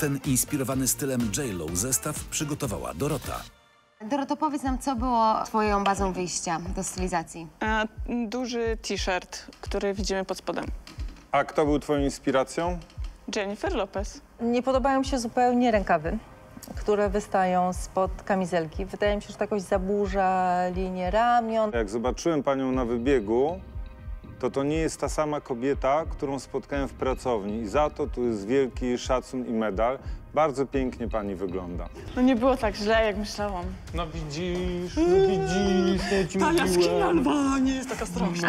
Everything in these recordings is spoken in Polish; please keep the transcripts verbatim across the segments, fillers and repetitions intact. Ten inspirowany stylem J Lo zestaw przygotowała Dorota. Doroto, powiedz nam, co było twoją bazą wyjścia do stylizacji? A, duży t-shirt, który widzimy pod spodem. A kto był twoją inspiracją? Jennifer Lopez. Nie podobają mi się zupełnie rękawy, które wystają spod kamizelki. Wydaje mi się, że to jakoś zaburza linię ramion. Jak zobaczyłem panią na wybiegu, to to nie jest ta sama kobieta, którą spotkałem w pracowni. I za to tu jest wielki szacun i medal. Bardzo pięknie pani wygląda. No nie było tak źle, jak myślałam. No widzisz, no widzisz, no ci mówiłem. Ta jaskina lwa nie jest taka straszna.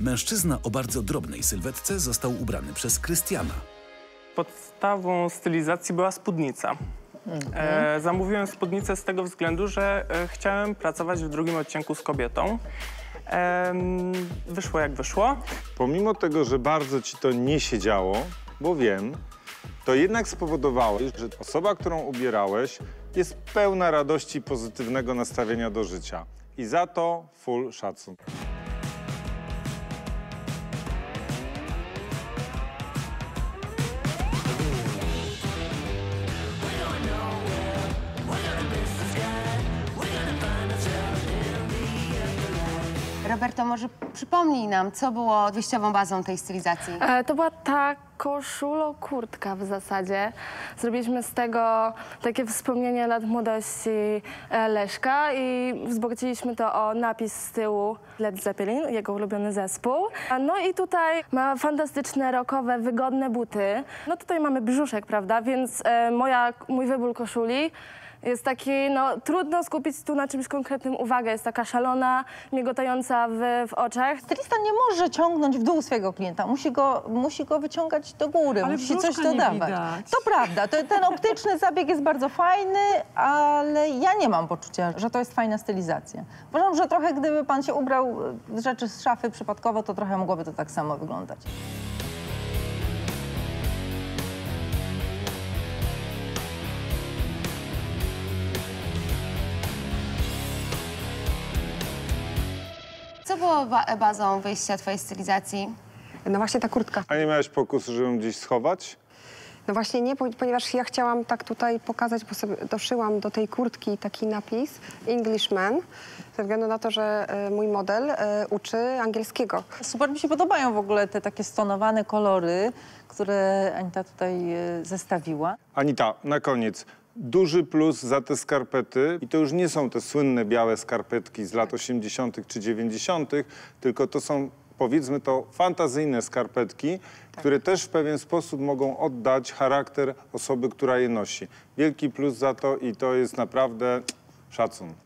Mężczyzna o bardzo drobnej sylwetce został ubrany przez Krystiana. Podstawą stylizacji była spódnica. Mhm. E, zamówiłem spódnicę z tego względu, że e, chciałem pracować w drugim odcinku z kobietą. E, wyszło jak wyszło. Pomimo tego, że bardzo ci to nie siedziało, bo wiem, to jednak spowodowałeś, że osoba, którą ubierałeś, jest pełna radości i pozytywnego nastawienia do życia. I za to full szacun. Roberto, może przypomnij nam, co było odejściową bazą tej stylizacji? E, to była ta koszulo-kurtka w zasadzie. Zrobiliśmy z tego takie wspomnienie lat młodości Leszka i wzbogaciliśmy to o napis z tyłu Led Zeppelin, jego ulubiony zespół. No i tutaj ma fantastyczne, rockowe, wygodne buty. No tutaj mamy brzuszek, prawda, więc e, moja, mój wybór koszuli jest taki, no trudno skupić tu na czymś konkretnym uwagę. Jest taka szalona, migotająca w, w oczach. Stylista nie może ciągnąć w dół swojego klienta. Musi go, musi go wyciągać do góry, ale musi coś dodawać. Widać. To prawda, to, ten optyczny zabieg jest bardzo fajny, ale ja nie mam poczucia, że to jest fajna stylizacja. Uważam, że trochę gdyby pan się ubrał rzeczy z szafy przypadkowo, to trochę mogłoby to tak samo wyglądać. Co było ba bazą wyjścia twojej stylizacji? No właśnie ta kurtka. A nie miałeś pokusu, żeby ją gdzieś schować? No właśnie nie, ponieważ ja chciałam tak tutaj pokazać, bo sobie doszyłam do tej kurtki taki napis Englishman, ze względu na to, że mój model uczy angielskiego. Super mi się podobają w ogóle te takie stonowane kolory, które Anita tutaj zestawiła. Anita, na koniec. Duży plus za te skarpety i to już nie są te słynne białe skarpetki z lat osiemdziesiątych czy dziewięćdziesiątych, tylko to są, powiedzmy to, fantazyjne skarpetki, tak, które też w pewien sposób mogą oddać charakter osoby, która je nosi. Wielki plus za to i to jest naprawdę szacun.